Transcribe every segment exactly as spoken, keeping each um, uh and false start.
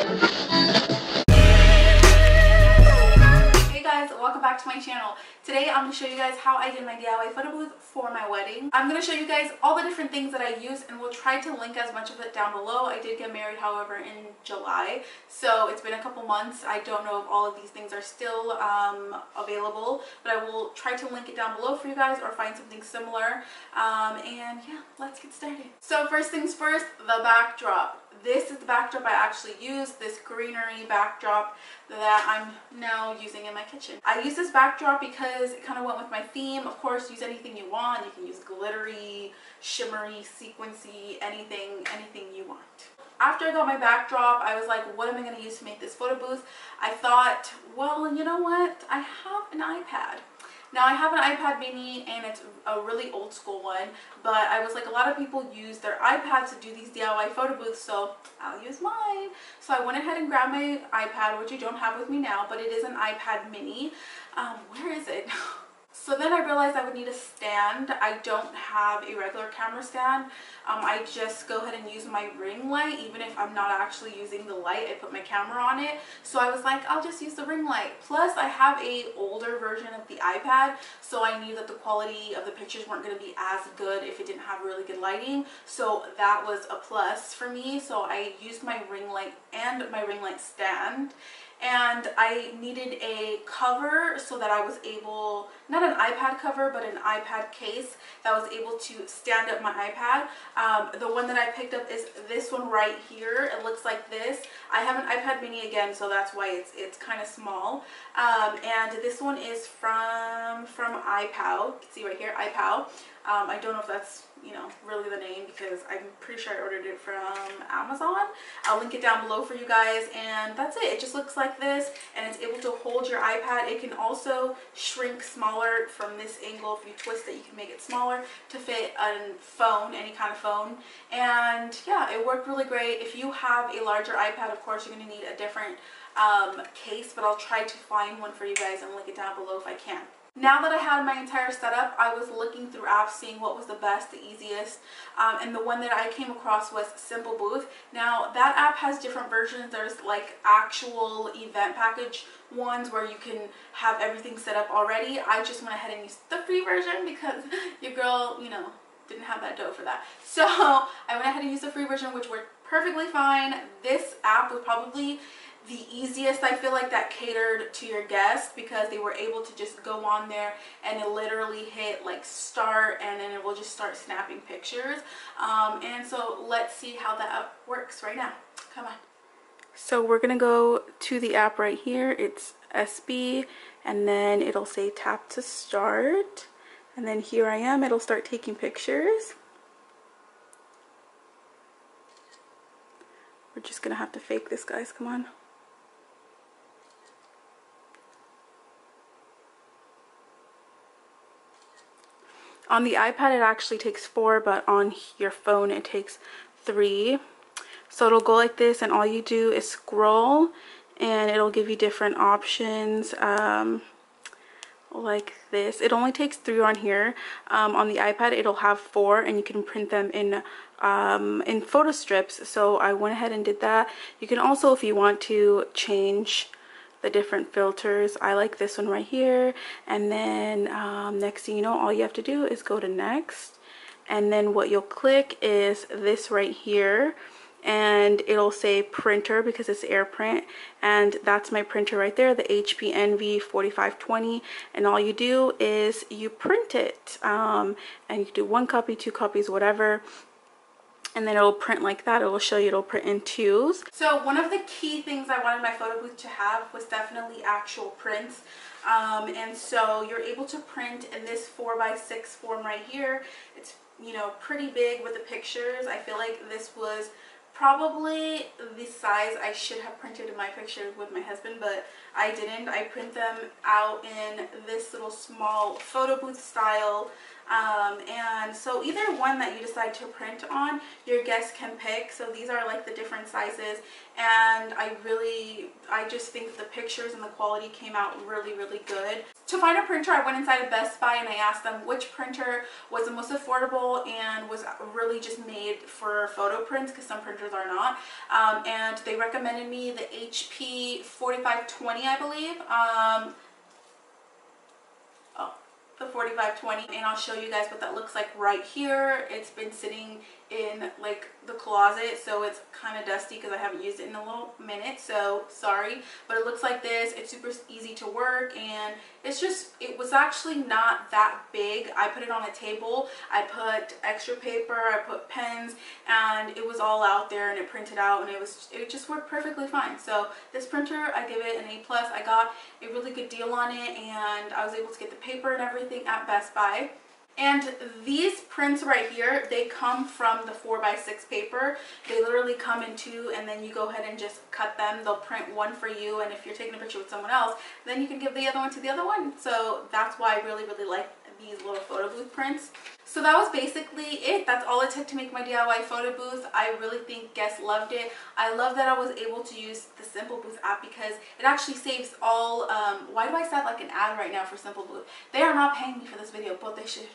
Hey guys, welcome back to my channel. Today I'm going to show you guys how I did my D I Y photo booth for my wedding. I'm going to show you guys all the different things that I used, and we'll try to link as much of it down below. I did get married, however, in July, so it's been a couple months. I don't know if all of these things are still um, available, but I will try to link it down below for you guys or find something similar. Um, and yeah, let's get started. So first things first, the backdrop. This is the backdrop I actually used, this greenery backdrop that I'm now using in my kitchen. I use this backdrop because it kind of went with my theme. Of course, use anything you want. You can use glittery, shimmery, sequency, anything, anything you want. After I got my backdrop, I was like, what am I going to use to make this photo booth? I thought, well, you know what? I have an iPad. Now, I have an iPad mini, and it's a really old school one, but I was like, a lot of people use their iPads to do these D I Y photo booths, so I'll use mine. So I went ahead and grabbed my iPad, which I don't have with me now, but it is an iPad mini. Um, where is it? So then I realized I would need a stand. I don't have a regular camera stand. Um, I just go ahead and use my ring light. Even if I'm not actually using the light, I put my camera on it. So I was like, I'll just use the ring light. Plus, I have an older version of the iPad, so I knew that the quality of the pictures weren't going to be as good if it didn't have really good lighting. So that was a plus for me. So I used my ring light and my ring light stand. And I needed a cover so that I was able, not an iPad cover, but an iPad case that was able to stand up my iPad. Um, the one that I picked up is this one right here. It looks like this. I have an iPad mini again, so that's why it's it's kind of small. Um, and this one is from, from iPow. See right here, iPow. Um, I don't know if that's, you know, really the name, because I'm pretty sure I ordered it from Amazon. I'll link it down below for you guys, and that's it. It just looks like this, and it's able to hold your iPad. It can also shrink smaller from this angle. If you twist it, you can make it smaller to fit a phone, any kind of phone. And yeah, it worked really great. If you have a larger iPad, of course, you're going to need a different um, case, but I'll try to find one for you guys and link it down below if I can. Now that I had my entire setup, I was looking through apps, seeing what was the best, the easiest, um, and the one that I came across was Simple Booth. Now, that app has different versions. There's like actual event package ones where you can have everything set up already. I just went ahead and used the free version because your girl, you know, didn't have that dough for that. So I went ahead and used the free version, which worked perfectly fine. This app was probably the easiest, I feel like, that catered to your guests, because they were able to just go on there and literally hit like start, and then it will just start snapping pictures. Um, and so let's see how that app works right now. Come on. So we're gonna go to the app right here. It's S B, and then it'll say tap to start, and then here I am. It'll start taking pictures. We're just gonna have to fake this, guys. Come on. On the iPad, it actually takes four, but on your phone, it takes three. So it'll go like this, and all you do is scroll, and it'll give you different options um, like this. It only takes three on here. Um, on the iPad, it'll have four, and you can print them in um, in photo strips. So I went ahead and did that. You can also, if you want to, change the different filters. I like this one right here, and then um, next thing you know, all you have to do is go to next, and then what you'll click is this right here, and it'll say printer because it's AirPrint, and that's my printer right there, the H P Envy forty-five twenty, and all you do is you print it, um, and you do one copy, two copies, whatever. And then it'll print like that. It'll show you it'll print in twos. So one of the key things I wanted my photo booth to have was definitely actual prints. Um, and so you're able to print in this four by six form right here. It's, you know, pretty big with the pictures. I feel like this was probably the size I should have printed in my pictures with my husband, but I didn't. I print them out in this little small photo booth style Um, and so either one that you decide to print on, your guests can pick. So these are like the different sizes, and I really, I just think the pictures and the quality came out really, really good. To find a printer, I went inside of Best Buy and I asked them which printer was the most affordable and was really just made for photo prints, because some printers are not. Um, and they recommended me the H P forty-five twenty, I believe. Um, the forty-five twenty, and I'll show you guys what that looks like right here. It's been sitting in like the closet, so it's kind of dusty because I haven't used it in a little minute, so sorry, but it looks like this. It's super easy to work, and it's just, it was actually not that big. I put it on a table, I put extra paper, I put pens, and it was all out there, and it printed out, and it was, it just worked perfectly fine. So this printer, I give it an A plus. I got a really good deal on it, and I was able to get the paper and everything at Best Buy. And these prints right here, they come from the four by six paper. They literally come in two, and then you go ahead and just cut them. They'll print one for you, and if you're taking a picture with someone else, then you can give the other one to the other one. So that's why I really, really like these little photo booth prints. So that was basically it. That's all it took to make my D I Y photo booth. I really think guests loved it. I love that I was able to use the Simple Booth app, because it actually saves all, um, why do I sound like an ad right now for Simple Booth? They are not paying me for this video, but they should.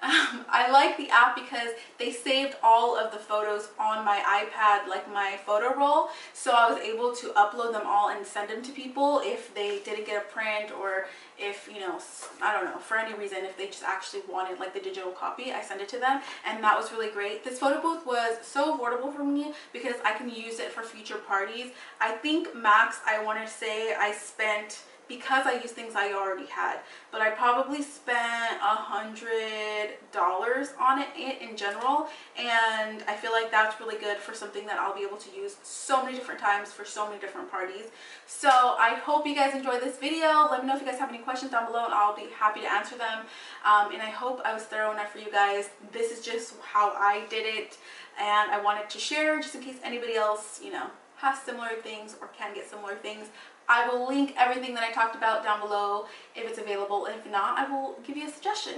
Um, I like the app because they saved all of the photos on my iPad, like my photo roll, so I was able to upload them all and send them to people if they didn't get a print, or if, you know, I don't know, for any reason, if they just actually wanted like the digital copy, I send it to them, and that was really great. This photo booth was so affordable for me because I can use it for future parties. I think max, I want to say I spent, because I used things I already had, but I probably spent a hundred dollars on it in general, and I feel like that's really good for something that I'll be able to use so many different times for so many different parties. So I hope you guys enjoyed this video. Let me know if you guys have any questions down below, and I'll be happy to answer them. Um, and I hope I was thorough enough for you guys. This is just how I did it, and I wanted to share just in case anybody else, you know, has similar things or can get similar things. I will link everything that I talked about down below if it's available. If not, I will give you a suggestion.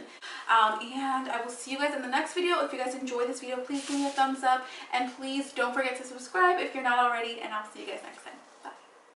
Um, and I will see you guys in the next video. If you guys enjoyed this video, please give me a thumbs up. And please don't forget to subscribe if you're not already. And I'll see you guys next time.